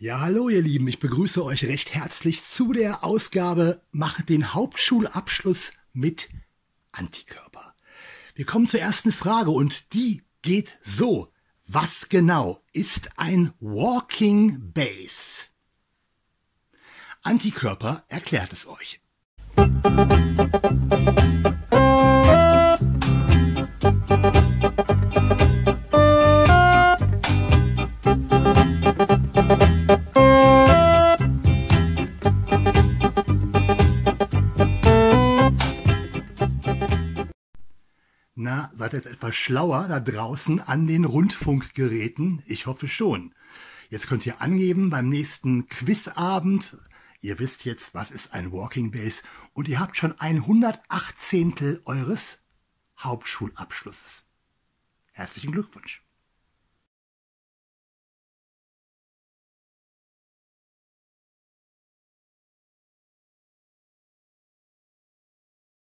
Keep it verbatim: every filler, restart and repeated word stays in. Ja, hallo ihr Lieben, ich begrüße euch recht herzlich zu der Ausgabe Mache den Hauptschulabschluss mit Antikörper. Wir kommen zur ersten Frage und die geht so. Was genau ist ein Walking Base? Antikörper erklärt es euch. Na, seid ihr jetzt etwas schlauer da draußen an den Rundfunkgeräten? Ich hoffe schon. Jetzt könnt ihr angeben beim nächsten Quizabend. Ihr wisst jetzt, was ist ein Walking Base und ihr habt schon ein hundertachtzehntel eures Hauptschulabschlusses. Herzlichen Glückwunsch.